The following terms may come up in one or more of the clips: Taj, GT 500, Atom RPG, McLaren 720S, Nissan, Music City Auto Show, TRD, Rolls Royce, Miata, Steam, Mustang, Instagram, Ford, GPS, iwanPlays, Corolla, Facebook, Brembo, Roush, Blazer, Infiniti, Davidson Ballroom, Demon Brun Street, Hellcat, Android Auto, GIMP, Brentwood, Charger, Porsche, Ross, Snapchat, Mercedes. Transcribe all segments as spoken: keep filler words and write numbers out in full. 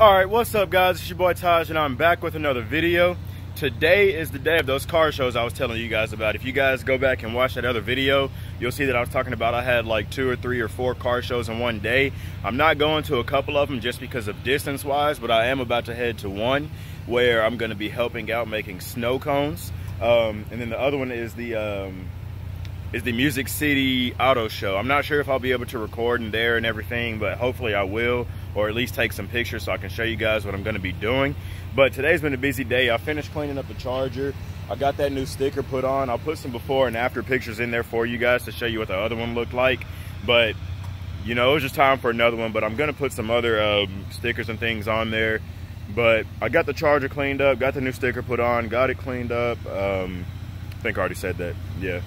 All right, what's up guys, it's your boy Taj and I'm back with another video. Today is the day of those car shows I was telling you guys about. If you guys go back and watch that other video, you'll see that I was talking about I had like two or three or four car shows in one day. I'm not going to a couple of them just because of distance wise, but I am about to head to one where I'm gonna be helping out making snow cones. Um, and then the other one is the, um, is the Music City Auto Show. I'm not sure if I'll be able to record in there and everything, but hopefully I will, or at least take some pictures so I can show you guys what I'm gonna be doing. But today's been a busy day. I finished cleaning up the Charger. I got that new sticker put on. I'll put some before and after pictures in there for you guys to show you what the other one looked like. But, you know, it was just time for another one, but I'm gonna put some other um, stickers and things on there. But I got the Charger cleaned up, got the new sticker put on, got it cleaned up. Um, I think I already said that, yeah.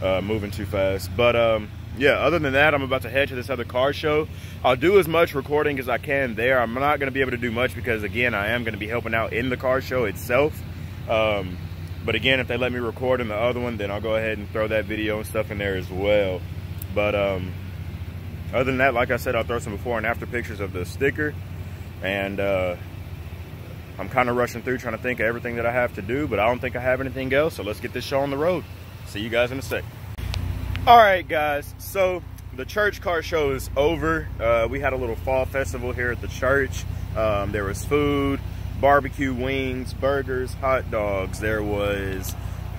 Uh, moving too fast, but um, yeah, other than that, I'm about to head to this other car show. I'll do as much recording as I can there. I'm not going to be able to do much because, again, I am going to be helping out in the car show itself. Um, but again, if they let me record in the other one, then I'll go ahead and throw that video and stuff in there as well. But um, other than that, like I said, I'll throw some before and after pictures of the sticker. And uh, I'm kind of rushing through trying to think of everything that I have to do, but I don't think I have anything else. So let's get this show on the road. See you guys in a sec. All right, guys. So the church car show is over. Uh, we had a little fall festival here at the church. Um, there was food, barbecue wings, burgers, hot dogs. There was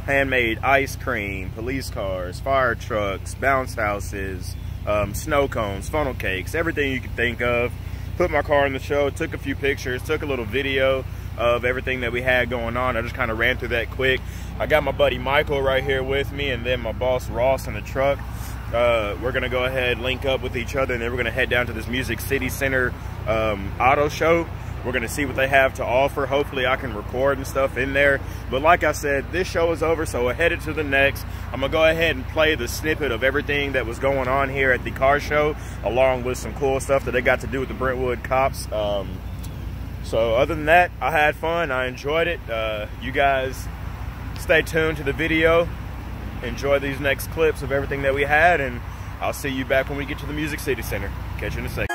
handmade ice cream, police cars, fire trucks, bounce houses, um, snow cones, funnel cakes, everything you could think of. Put my car in the show, took a few pictures, took a little video of everything that we had going on. I just kind of ran through that quick. I got my buddy Michael right here with me, and then my boss Ross in the truck. Uh, we're gonna go ahead, link up with each other, and then we're gonna head down to this Music City Center um, auto show. We're gonna see what they have to offer. Hopefully I can record and stuff in there. But like I said, this show is over, so we're headed to the next. I'm gonna go ahead and play the snippet of everything that was going on here at the car show, along with some cool stuff that they got to do with the Brentwood cops. Um, so other than that, I had fun, I enjoyed it. Uh, you guys, stay tuned to the video, enjoy these next clips of everything that we had, and I'll see you back when we get to the Music City Center. Catch you in a second.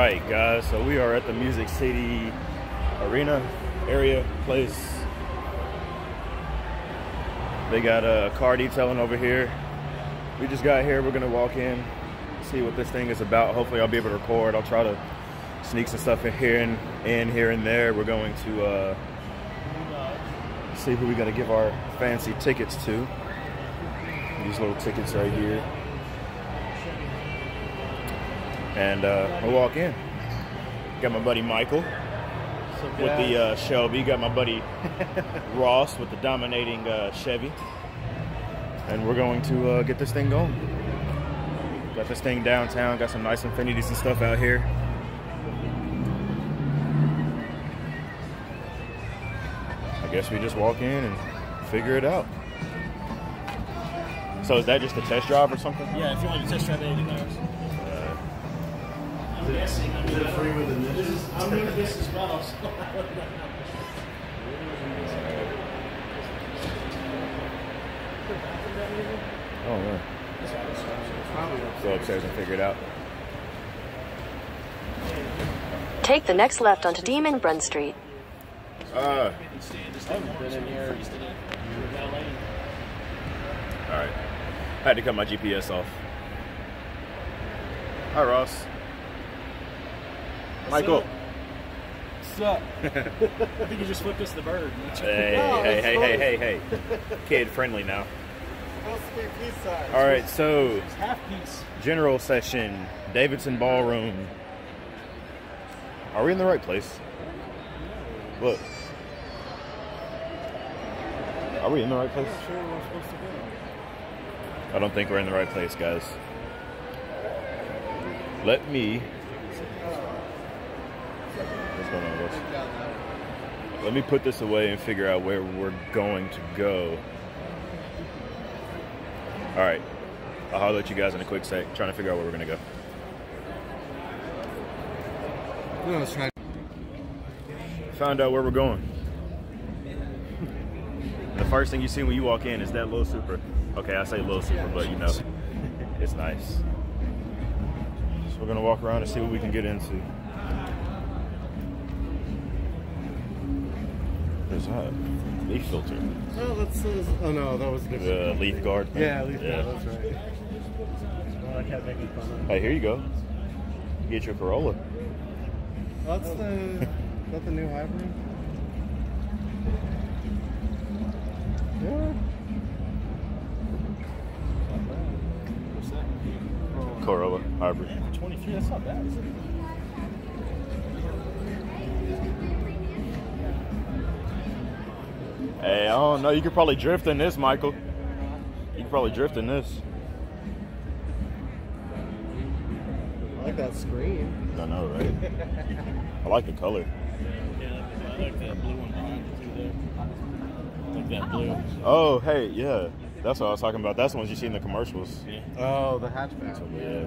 Alright guys, so we are at the Music City Arena area place. They got a uh, car detailing over here. We just got here, we're gonna walk in, see what this thing is about. Hopefully I'll be able to record. I'll try to sneak some stuff in here and in here and there. We're going to uh, see who we gotta give our fancy tickets to. These little tickets right here. And uh, we'll walk in. Got my buddy Michael with the uh, Shelby. Got my buddy Ross with the dominating uh, Chevy. And we're going to uh, get this thing going. Got this thing downtown. Got some nice Infinitis and stuff out here. I guess we just walk in and figure it out. So is that just a test drive or something? Yeah, if you want to test drive anything else. Is it free with the niches? I'm doing this as well. Oh, man. Go upstairs and figure it out. Take the next left onto Demon Brun Street. Uh. Alright. I had to cut my G P S off. Hi, Ross. Michael. What's up? I think you just flipped us the bird. Hey, no, hey, hey, hey, hey, hey, hey. Kid friendly now. All right, so half piece. General session, Davidson Ballroom. Are we in the right place? Look. Are we in the right place? I'm not sure where we're supposed to go. I don't think we're in the right place, guys. Let me... Let me put this away and figure out where we're going to go. All right, I'll holler at you guys in a quick sec. Trying to figure out where we're gonna go. Found out where we're going. The first thing you see when you walk in is that little Supra. Okay, I say little Supra, but you know, it's nice. So we're gonna walk around and see what we can get into. There's a leaf filter. Oh, that's, uh, oh no, that was good. The uh, leaf guard thing. Yeah, leaf guard, yeah. That's right. Hey, here you go. You get your Corolla. Well, that's the, is that the new hybrid? Yeah. What's that? Corolla hybrid. Yeah, twenty-three, that's not bad, is it? Hey, I don't know. You could probably drift in this, Michael. You could probably drift in this. I like that screen. I know, right? I like the color. Yeah, I like that blue one behind you. I like that blue. Oh, hey, yeah. That's what I was talking about. That's the ones you see in the commercials. Yeah. Oh, the hatchback. Yeah.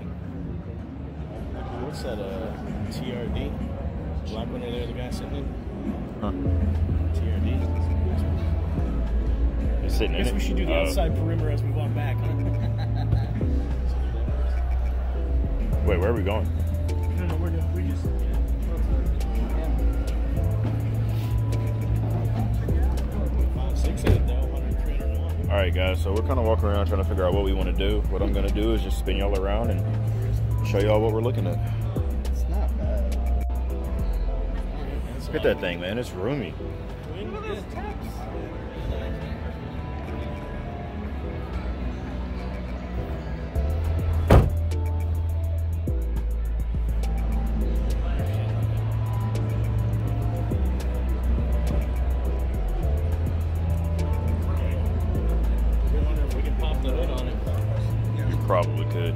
What's that, uh, T R D? Black one there, the guy sitting in? Huh. T R D? I guess we should do the outside perimeter as we walk back. Wait, where are we going? No, no, we're just, we just... Alright guys, so we're kind of walking around trying to figure out what we want to do. What I'm going to do is just spin y'all around and show y'all what we're looking at. It's not bad. Look at that thing, man. It's roomy. Look at this text. Probably could.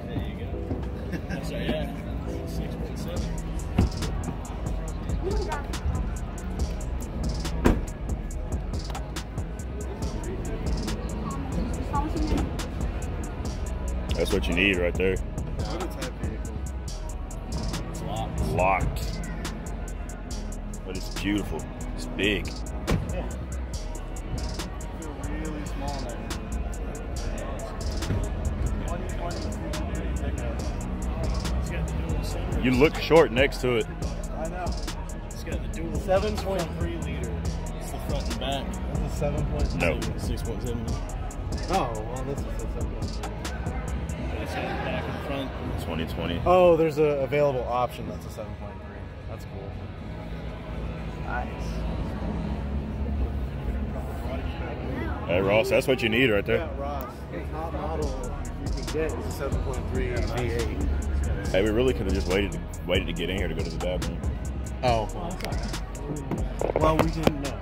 There you go. That's right, yeah. six point seven. That's what you need right there. Prototype vehicle. It's locked. Locked. But it's beautiful. It's big. Yeah. pretty small in there. You look short next to it. I know. It's got the dual seven point three liter. It's the front and back. That's a seven point three. No. six point seven. Oh, well, this is a seven point three. It's got the back and front. twenty twenty. Oh, there's an available option that's a seven point three. That's cool. Nice. Hey, Ross, that's what you need right there. Yeah, Ross. The top model you can get is a seven point three V eight. Hey, we really could have just waited to, waited to get in here to go to the bathroom. Oh. Well, we didn't know.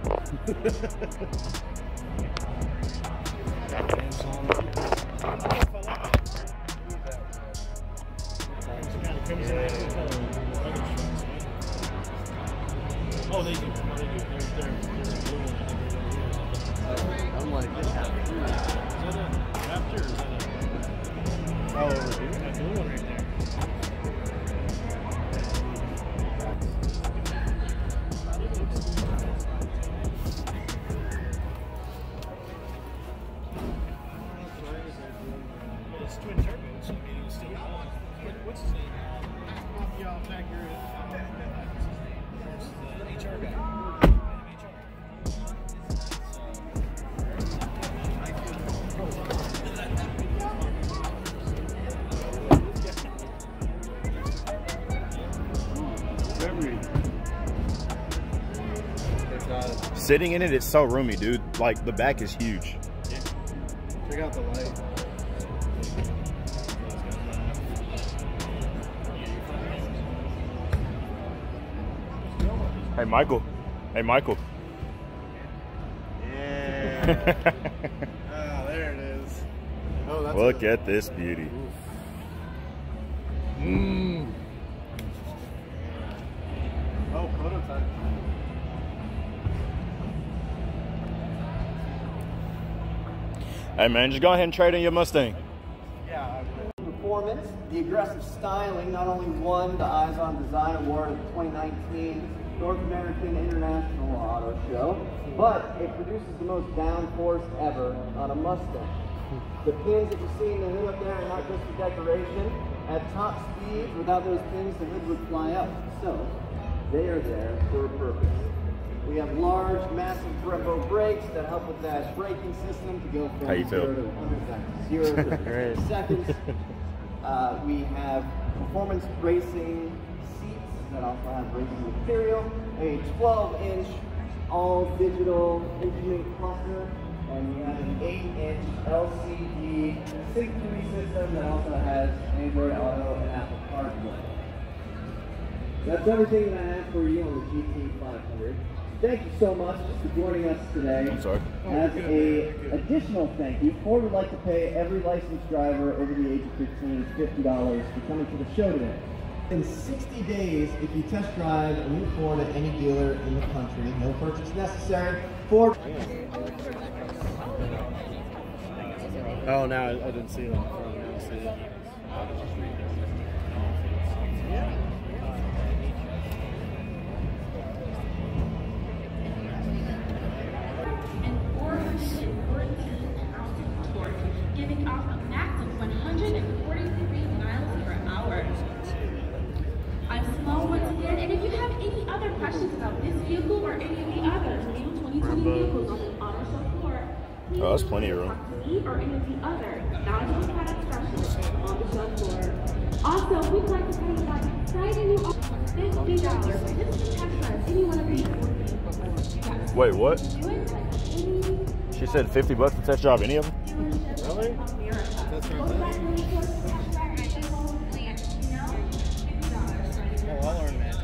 Oh, they do. I'm like, this happened. Is that a Raptor or is that a... Oh, that blue one right there. Sitting in it, it's so roomy, dude. Like, the back is huge. Yeah. Check out the light. Hey, Michael. Hey, Michael. Yeah. Ah, there it is. Oh, that's Look a... at this beauty. Mmm. Oh, prototype. Hey man, just go ahead and trade in your Mustang. Yeah, I would. Performance, the aggressive styling, not only won the Eyes on Design Award at the twenty nineteen North American International Auto Show, but it produces the most downforce ever on a Mustang. The pins that you see in the hood up there are not just a decoration. At top speed, without those pins, the hood would fly up. So, they are there for a purpose. We have large, massive Brembo brakes that help with that braking system to go from zero to one hundred seconds. Zero to seconds. Uh, we have performance racing seats that also have racing material, a twelve inch all-digital instrument cluster, and we have an eight inch L C D Symphony system that also has Android Auto and Apple CarPlay. That's everything that I have for you on the G T five hundred. Thank you so much for joining us today. I'm sorry. As an additional thank you, Ford would like to pay every licensed driver over the age of fifteen fifty dollars for coming to the show today. In sixty days, if you test drive a new Ford at any dealer in the country, no purchase necessary. Ford. Oh, no, I didn't see it. I didn't see it. Yeah. Giving off a max of one hundred forty-three miles per hour. I'm Small once again, and if you have any other questions about this vehicle or any of the others, any twenty twenty vehicles on the auto show floor, please oh, that's plenty of room. Talk to me or any of the other knowledgeable product specialists on the show floor. Also, we'd like to tell you about an exciting new offer for fifty dollars for this to test drive any one of these vehicles. Wait, what? She said fifty bucks to test drive any of them? Really? That's not bad. Oh, I'll learn that.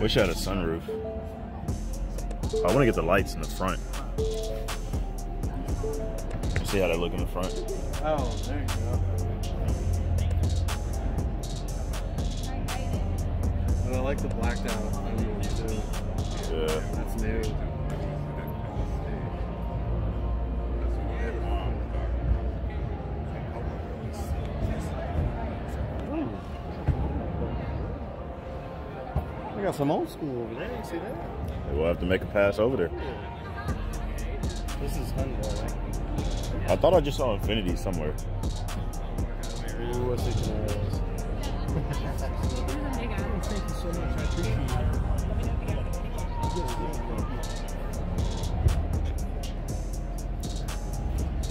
Wish I had a sunroof. I want to get the lights in the front. See how they look in the front. Oh, there you go. I like the blacked out one too. Yeah. That's new. got some old school over there. You see that? We'll have to make a pass over there. This is Hyundai, right? I thought I just saw Infiniti somewhere. Ooh, I think it was. Thank you so much. I appreciate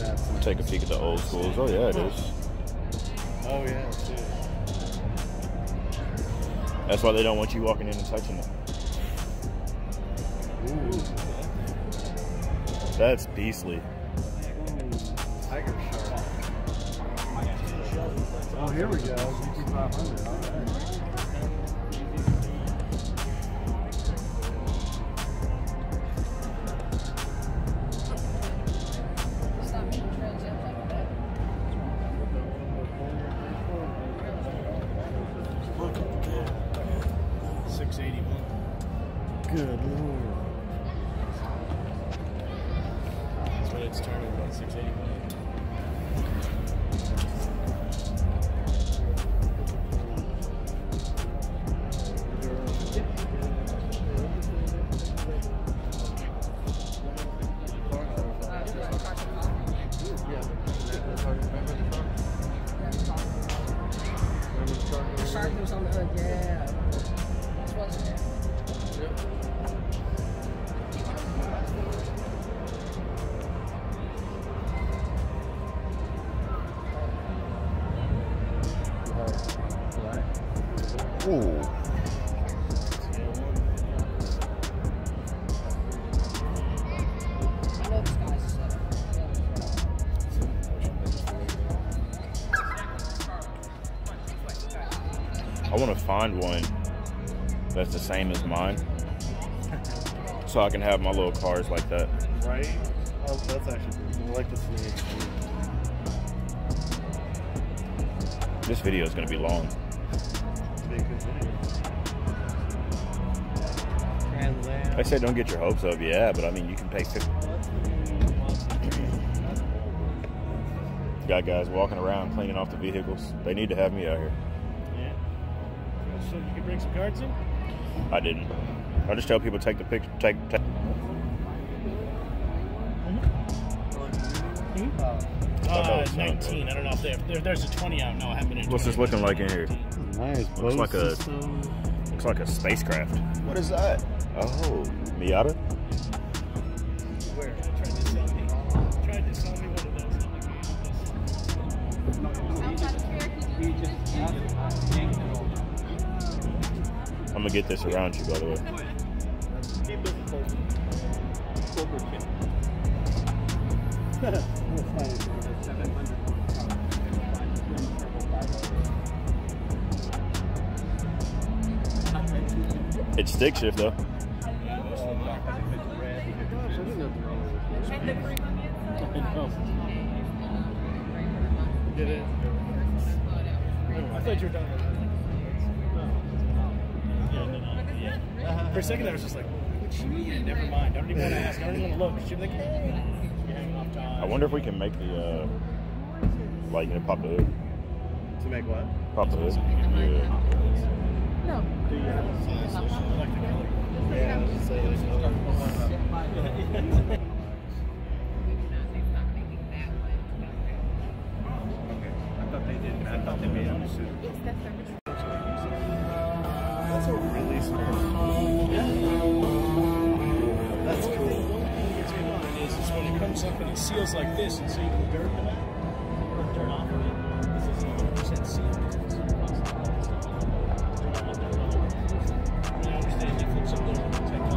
it. We'll take a peek at the old schools. Oh, yeah, it is. Oh, yeah, it is. That's why they don't want you walking in and touching it. Ooh. That's beastly. Tiger shark. Oh, here we go. G T five hundred. All right. Look at that. six eighty-one. Good lord. That's what it's turning about, six eighty-one. I want to find one that's the same as mine, so I can have my little cars like that. Right? Oh, that's actually, I like this video. This video is going to be long. I said don't get your hopes up, yeah, but I mean you can pay fifty. Got guys walking around cleaning off the vehicles. They need to have me out here. So you can bring some cards in? I didn't. I just tell people take the picture. Take. take. Mm-hmm. Mm-hmm. Uh, nineteen. I don't know if they have, there, there's a twenty out. No, I haven't been. What's this looking like in here? Nice. Looks like a. System. Looks like a spacecraft. What is that? Oh, Miata. Where? Try to sell me. Try to sell me one of those. We just have it. I'm gonna get this around you, by the way. It's stick shift, though. Did it? I thought you were done. For a second, I was just like, what you mean? Never mind. I don't even want to ask. I don't even want to look. She'd be like, hey. You're hanging off Taj. I wonder if we can make the, uh, like, you know, pop the hood. To make what? Pop the hood. No. Do you have a size? I like the color. Yeah, I was just saying. I thought they did. I thought they made on the suit. It's the third. That's a really small. Yeah. That's cool. It's cool. It is. It's when it comes up and it seals like this, and so you can dirt it or dirt off of it. This is one hundred percent sealed. I understand you flip something and take off.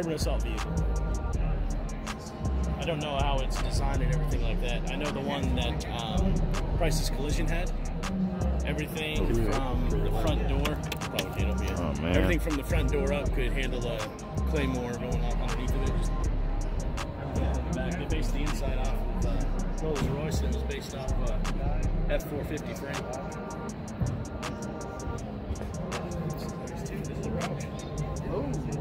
urban assault vehicle. I don't know how it's designed and everything like that. I know the one that um, Price's Collision had. Everything from the front door, probably can't open it. Oh, man. Everything from the front door up could handle a Claymore going off underneath of it. Just, yeah, in the back. They based the inside off of uh, Rolls Royce, and it was based off of uh, F four fifty frame. There's two. This is a Roush. Oh, Roush.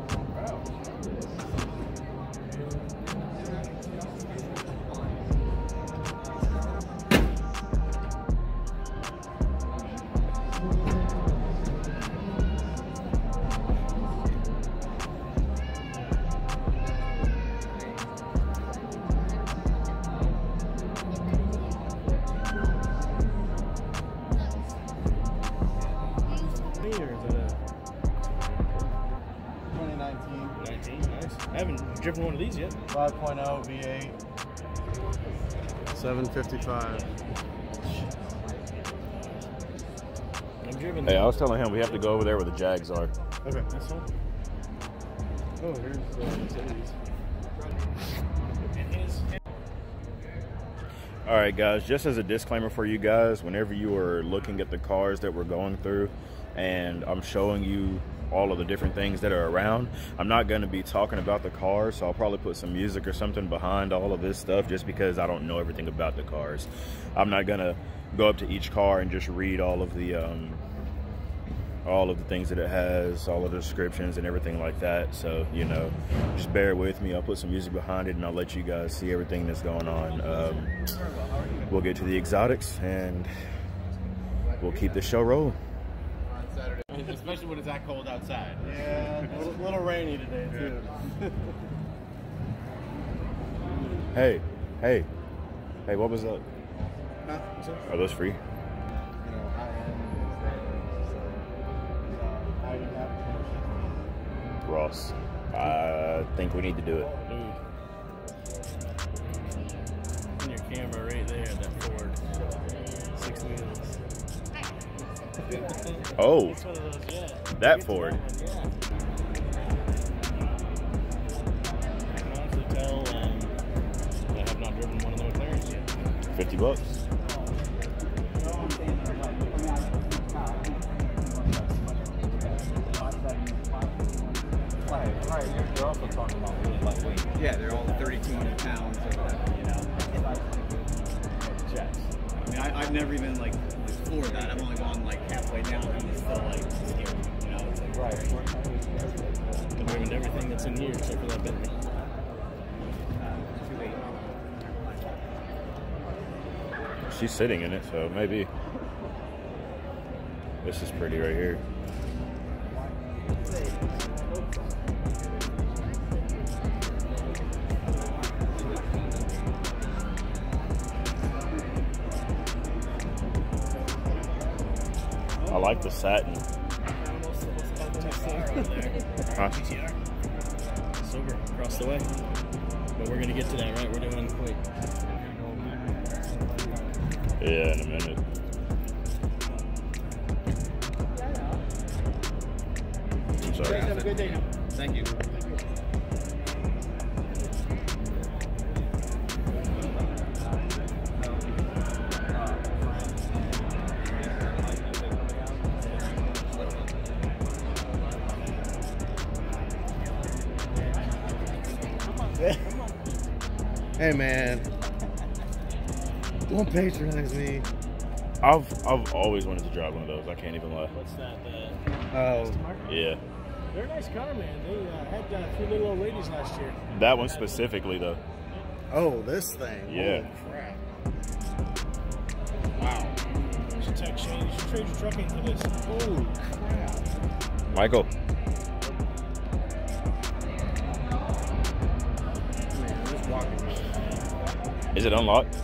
Driven one of these yet? five point oh V eight, seven fifty-five. I'm driven. Hey, I was telling him we have to go over there where the Jags are. Okay, that's one. Oh, here's the Mercedes. All right, guys. Just as a disclaimer for you guys, whenever you are looking at the cars that we're going through, and I'm showing you all of the different things that are around, I'm not going to be talking about the cars, so I'll probably put some music or something behind all of this stuff just because I don't know everything about the cars. I'm not going to go up to each car and just read all of the um all of the things that it has, all of the descriptions and everything like that. So, you know, just bear with me. I'll put some music behind it and I'll let you guys see everything that's going on. Um we'll get to the exotics and we'll keep the show rolling. Especially when it's that cold outside. Yeah, a little, little rainy today, too. Hey, hey, hey, what was up? Nothing. Are those free? You know, I am. So, Ross, I think we need to do it. Mm. Your camera right there, that Ford. Six wheels. Oh, that Ford. I can honestly tell I have not driven one of the McLarens yet. fifty bucks. They're also talking about really lightweight. Yeah, they're all thirty-two hundred pounds. You know, jets. I mean, I've never even like. For that, I'm only gone like halfway down and it's still like scared, you know, it's like right. I'm moving everything that's in here except for that bit. She's sitting in it, so maybe. This is pretty right here. I like the satin. Huh? Silver across the way. But we're gonna get to that, right? We're doing wait. Yeah, in a minute. I'm sorry. Have a good day. Thank you. Hey man, don't patronize me. I've I've always wanted to drive one of those. I can't even lie. What's that? Oh, uh, yeah. They're a nice car, man. They uh, had a uh, few little old ladies last year. That one specifically, though. Oh, this thing. Yeah. Holy crap. Wow. You should text Shane. You should trade your truck in for this. Holy crap. Michael. Is it unlocked?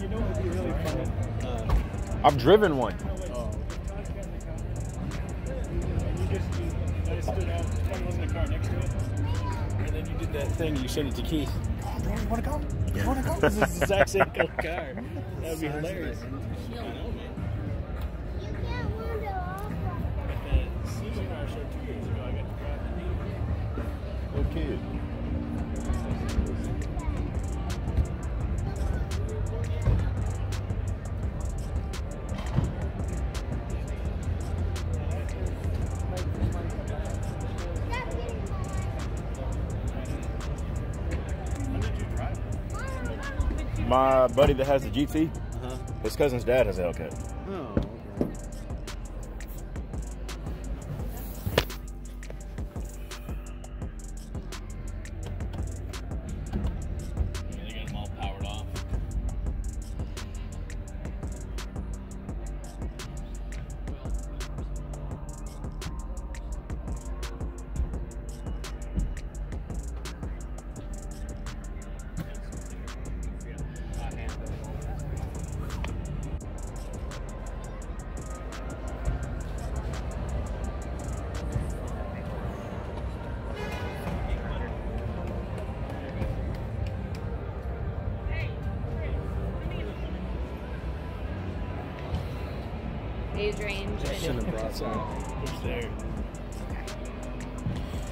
You know what would be really fun? Uh, I've driven one. Oh. You just, you, I stood out, one was in the car next to it, and then you did that thing, you sent it to Keith. Oh, bro, you want to go? You want to go? This is the exact same car. That would be hilarious. I know, man. Kid. My buddy that has the G T, uh-huh. his cousin's dad has a Hellcat. Oh. Range. I should have brought some. It's there.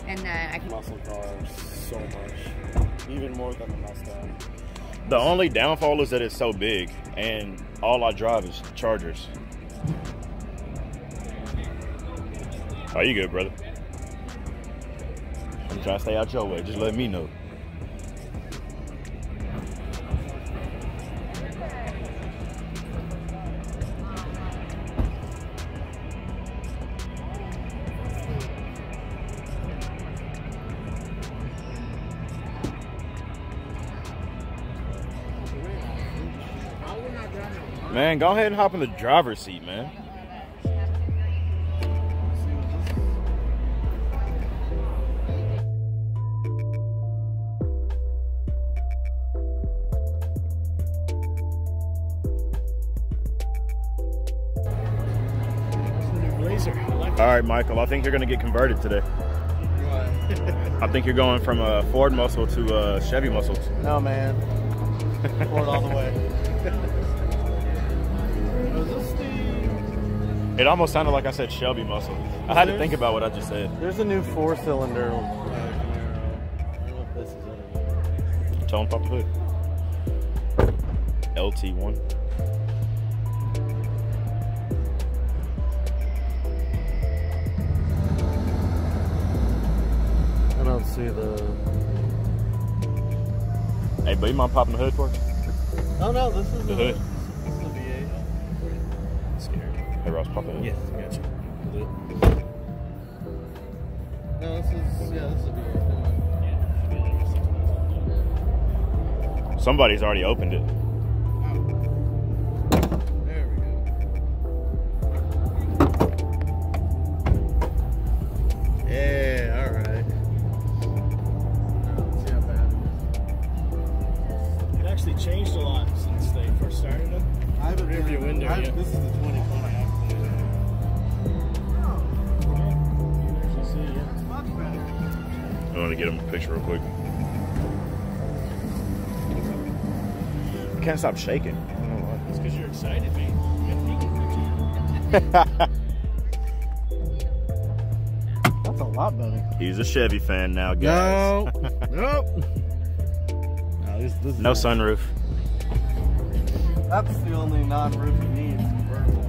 And then I can. Muscle cars so much, even more than the Mustang. The only downfall is that it's so big, and all I drive is Chargers. Are you good, brother? I'm trying to stay out your way. Just let me know. Man, go ahead and hop in the driver's seat, man. Blazer. All right, Michael, I think you're going to get converted today. I think you're going from a Ford muscle to a Chevy muscle. No, man. Ford all the way. It almost sounded like I said Shelby muscle. I had to think about what I just said. There's a new four-cylinder. Tell him, Papa Hood. L T one. I don't see the... Hey, but you mind popping the hood for us? Oh, no, this is the a... hood. Hey, Ross, pop it in. Yes, gotcha. No, this is, yeah, this will be. Somebody's already opened it. Oh. There we go. Yeah, alright. Let's see how bad it is. It actually changed a lot since they first started it. I haven't rear view window I, yet. This is the twenty-five. I want to get him a picture real quick. I can't stop shaking. I don't know why. It's because you're excited, man. You gotta take a picture. That's a lot better. He's a Chevy fan now, guys. No. Nope. No, this, this no sunroof. That's the only non-roof you need. Convertible.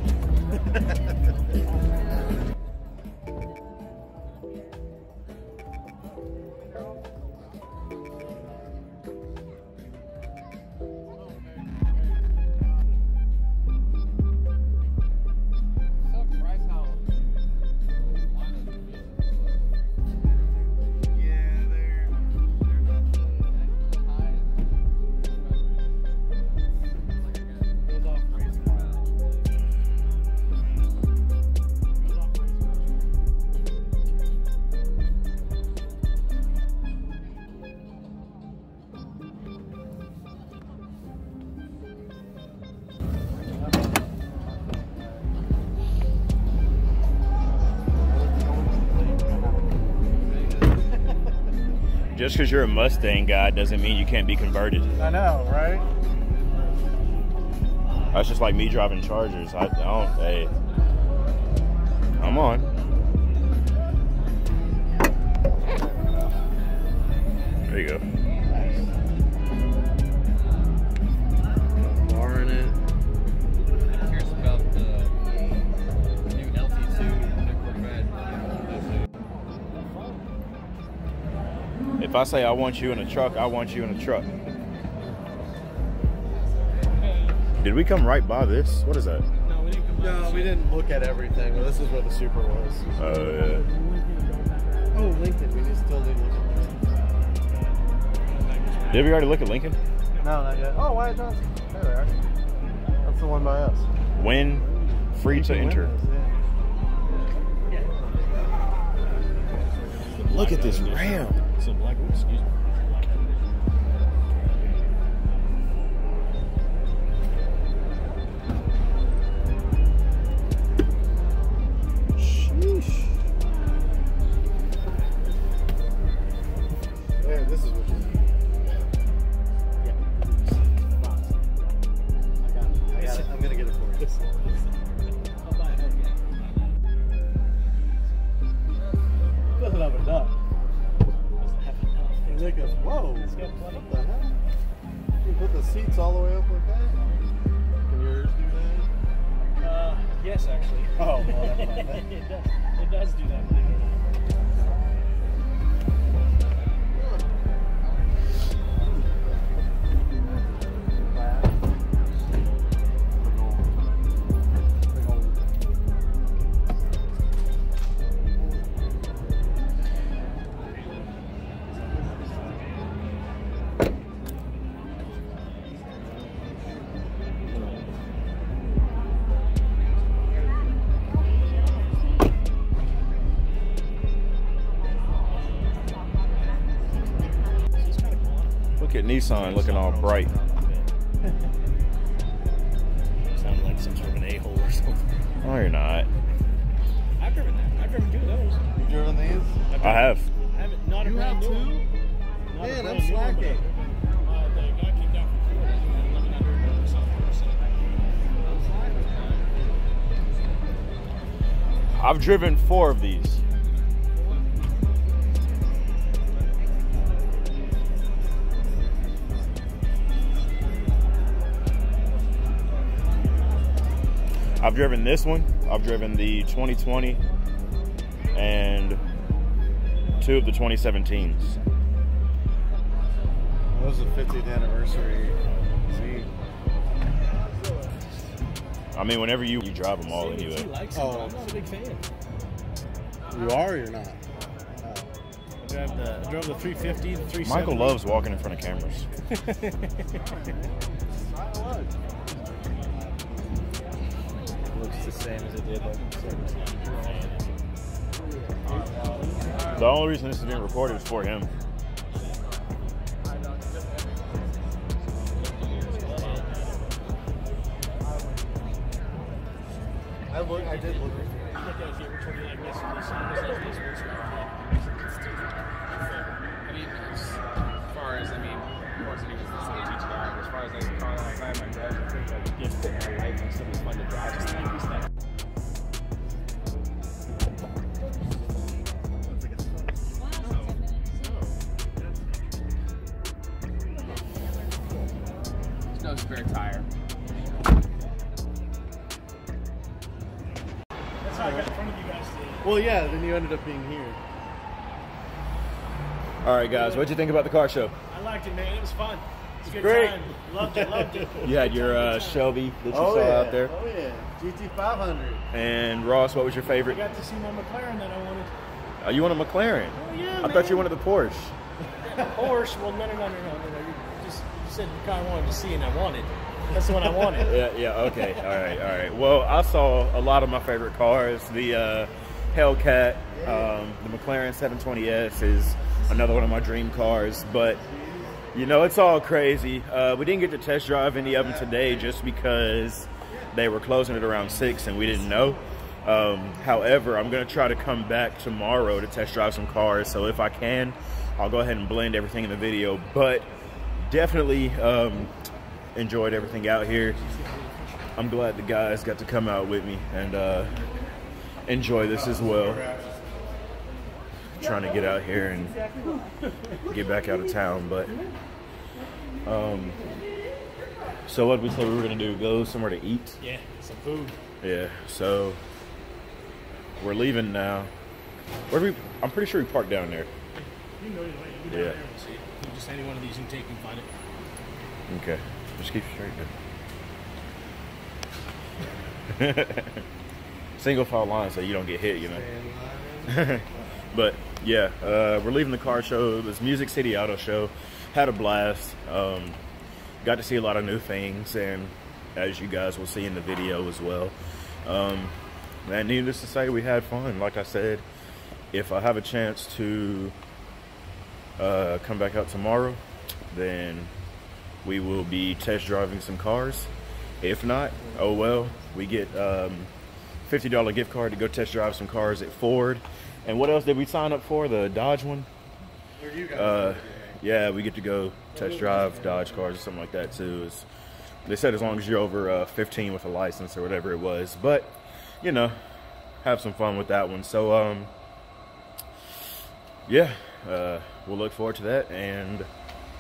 Just because you're a Mustang guy doesn't mean you can't be converted. I know, right? That's just like me driving Chargers. I don't, hey. Come on. There you go. Nice. Bar in it. Here's about the new L T two. If I say I want you in a truck, I want you in a truck. Did we come right by this? What is that? No, we didn't, come no, we didn't look at everything. Well, this is where the Super was. Oh, yeah. Oh, Lincoln. We just totally looked at Lincoln. Did we already look at Lincoln? No, not yet. Oh, Wyatt Johnson. There they are. That's the one by us. When free to enter. Windows, yeah. Look at this ram. It's a black one, excuse me. Nissan looking all bright. Sounded like some sort of an a-hole or something. Oh, you're not. I've driven that. I've driven two of those. You've driven these? I've I have. I haven't. Not a brand new one. Man, I'm slacking. Uh, the guy came down from Ford and living under another something. I've driven four of these. I've driven this one, I've driven the twenty twenty, and two of the twenty seventeens. That was the fiftieth anniversary. I mean, whenever you, you drive them all anyway. Oh, I'm not a big fan. You are or you're not? No. I, drive the, I drove the three fifty, the three seventy. Michael loves walking in front of cameras. The same as it did like the only reason this is being recorded is for him. I look I did look I mean as far as I mean of course it was the same. As far as like a car like I have my dad, I think like gift and I like and stuff is fun to drive, just like these things. There's no spare tire. That's how I got in front of you guys today. Well yeah, then you ended up being here. Alright guys, what'd you think about the car show? I liked it, man, it was fun. Good Great. Time. Loved it, loved it. You had your uh, Shelby that you oh, saw yeah. out there. Oh, yeah. G T five hundred. And Ross, what was your favorite? I got to see my McLaren that I wanted. Oh, you want a McLaren? Oh, yeah, I man. thought you wanted the Porsche. The Porsche? Well, no, no, no, no, no, no. You, just, you said the car I wanted to see and I wanted. That's the one I wanted. yeah, yeah, okay. All right, all right. Well, I saw a lot of my favorite cars. The uh, Hellcat, yeah. um, the McLaren seven twenty S is another one of my dream cars, but... You know, it's all crazy. Uh, we didn't get to test drive any of them today just because they were closing at around six and we didn't know. Um, however, I'm gonna try to come back tomorrow to test drive some cars. So if I can, I'll go ahead and blend everything in the video, but definitely um, enjoyed everything out here. I'm glad the guys got to come out with me and uh, enjoy this as well. I'm trying to get out here and get back out of town, but um, so what did we say we were gonna do? Go somewhere to eat? Yeah, some food. Yeah, so we're leaving now. Where we? I'm pretty sure we parked down there. You know, you can go down yeah. there and see it. You just any one of these you can take and find it. Okay, just keep straight there. Single file line so you don't get hit, you know. But yeah, uh, we're leaving the car show. It was Music City Auto Show. Had a blast. Um, got to see a lot of new things, and as you guys will see in the video as well. Um, and needless to say, we had fun. Like I said, if I have a chance to uh, come back out tomorrow, then we will be test driving some cars. If not, oh well, we get um, fifty dollar gift card to go test drive some cars at Ford. And what else did we sign up for? The Dodge one? Uh, yeah, we get to go test drive Dodge cars or something like that too. It's, they said as long as you're over uh, fifteen with a license or whatever it was. But, you know, have some fun with that one. So, um, yeah, uh, we'll look forward to that. And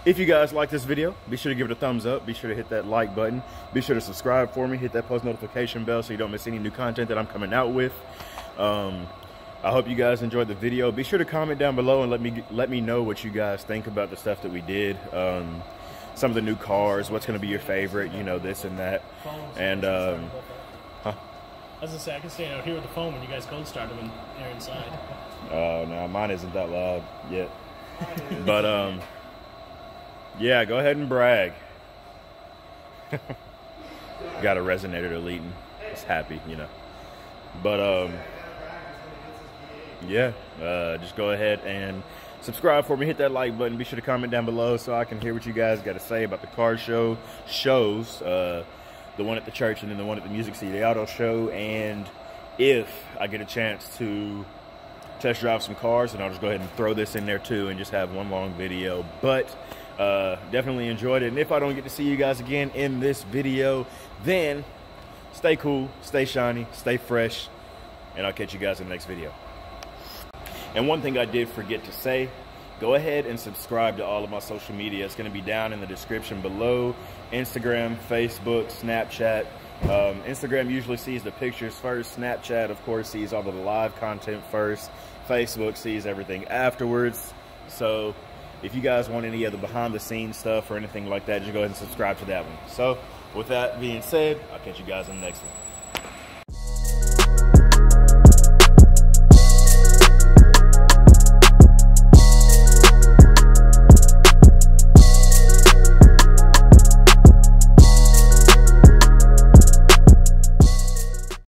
if you guys like this video, be sure to give it a thumbs up. Be sure to hit that like button. Be sure to subscribe for me. Hit that post notification bell so you don't miss any new content that I'm coming out with. Um, I hope you guys enjoyed the video. Be sure to comment down below and let me let me know what you guys think about the stuff that we did. Um, some of the new cars, what's going to be your favorite, you know, this and that. And, um, huh? I was going to say, I can stand out here with the phone when you guys cold start them when they're inside. Oh, uh, no, mine isn't that loud yet. But, um... yeah, go ahead and brag. Got a resonator deleting. It's happy, you know. But, um, yeah, uh, just go ahead and subscribe for me. Hit that like button. Be sure to comment down below so I can hear what you guys got to say about the car show, shows, uh, the one at the church and then the one at the Music City Auto Show. And if I get a chance to test drive some cars, and I'll just go ahead and throw this in there too and just have one long video. But uh definitely enjoyed it, and if I don't get to see you guys again in this video, then stay cool, stay shiny, stay fresh, and I'll catch you guys in the next video. And one thing I did forget to say, go ahead and subscribe to all of my social media. It's going to be down in the description below. Instagram, Facebook, Snapchat. Um, Instagram usually sees the pictures first. Snapchat, of course, sees all of the live content first. Facebook sees everything afterwards. So if you guys want any other behind the scenes stuff or anything like that, just go ahead and subscribe to that one. So with that being said, I'll catch you guys in the next one.